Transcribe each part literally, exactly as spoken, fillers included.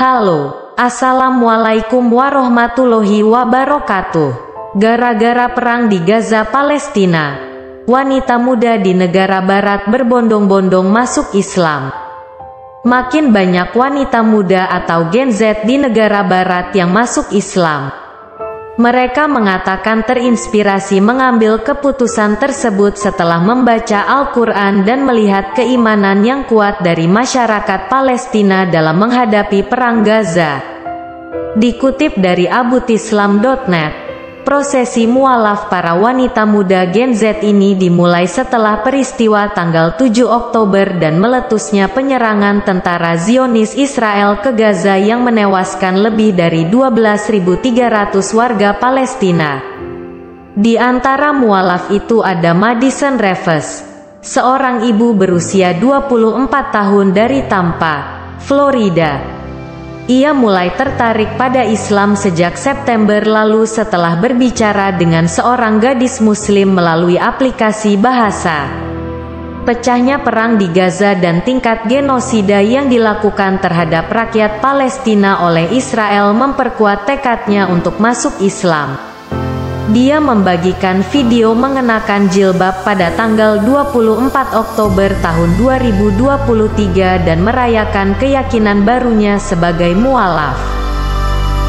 Halo, assalamualaikum warahmatullahi wabarakatuh. Gara-gara perang di Gaza Palestina, wanita muda di negara barat berbondong-bondong masuk Islam. Makin banyak wanita muda atau Gen Z di negara barat yang masuk Islam. Mereka mengatakan terinspirasi mengambil keputusan tersebut setelah membaca Al-Quran dan melihat keimanan yang kuat dari masyarakat Palestina dalam menghadapi perang Gaza. Dikutip dari abutislam titik net, prosesi mualaf para wanita muda Gen Z ini dimulai setelah peristiwa tanggal tujuh Oktober dan meletusnya penyerangan tentara Zionis Israel ke Gaza yang menewaskan lebih dari dua belas ribu tiga ratus warga Palestina. Di antara mualaf itu ada Madison Reeves, seorang ibu berusia dua puluh empat tahun dari Tampa, Florida. Ia mulai tertarik pada Islam sejak September lalu setelah berbicara dengan seorang gadis muslim melalui aplikasi bahasa. Pecahnya perang di Gaza dan tingkat genosida yang dilakukan terhadap rakyat Palestina oleh Israel memperkuat tekadnya untuk masuk Islam. Dia membagikan video mengenakan jilbab pada tanggal dua puluh empat Oktober tahun dua ribu dua puluh tiga dan merayakan keyakinan barunya sebagai mualaf.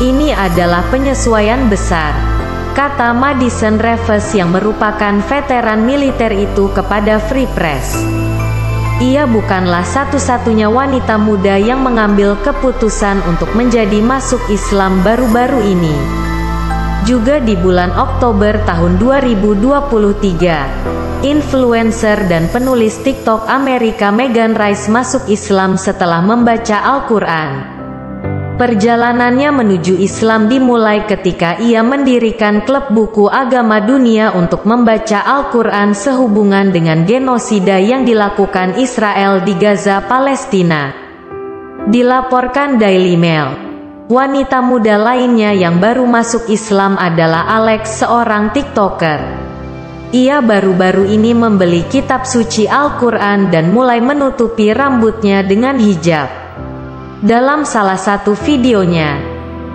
Ini adalah penyesuaian besar, kata Madison Reeves yang merupakan veteran militer itu kepada Free Press. Ia bukanlah satu-satunya wanita muda yang mengambil keputusan untuk menjadi masuk Islam baru-baru ini. Juga di bulan Oktober tahun dua ribu dua puluh tiga, influencer dan penulis TikTok Amerika Megan Rice masuk Islam setelah membaca Al-Quran. Perjalanannya menuju Islam dimulai ketika ia mendirikan klub buku agama dunia untuk membaca Al-Quran sehubungan dengan genosida yang dilakukan Israel di Gaza, Palestina. Dilaporkan Daily Mail. Wanita muda lainnya yang baru masuk Islam adalah Alex, seorang TikToker. Ia baru-baru ini membeli kitab suci Al-Quran dan mulai menutupi rambutnya dengan hijab. Dalam salah satu videonya,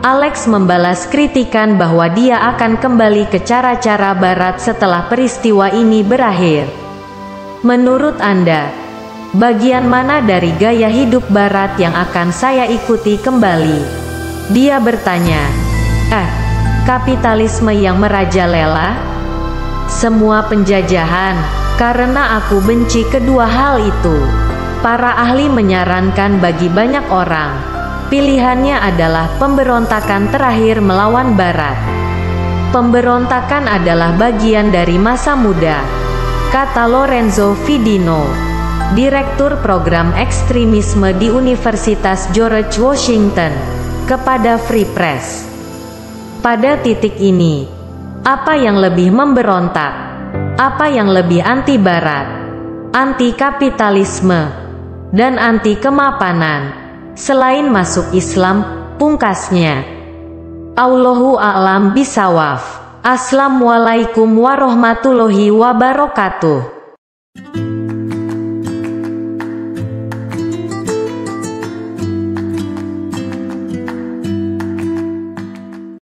Alex membalas kritikan bahwa dia akan kembali ke cara-cara barat setelah peristiwa ini berakhir. Menurut Anda, bagian mana dari gaya hidup barat yang akan saya ikuti kembali? Dia bertanya, eh, kapitalisme yang merajalela? Semua penjajahan, karena aku benci kedua hal itu. Para ahli menyarankan bagi banyak orang, pilihannya adalah pemberontakan terakhir melawan barat. Pemberontakan adalah bagian dari masa muda, kata Lorenzo Vidino, direktur program ekstremisme di Universitas George Washington, kepada Free Press. Pada titik ini, apa yang lebih memberontak? Apa yang lebih anti-barat, anti-kapitalisme, dan anti-kemapanan? Selain masuk Islam, pungkasnya. Allahu a'lam bisawaf. Assalamualaikum warahmatullahi wabarakatuh.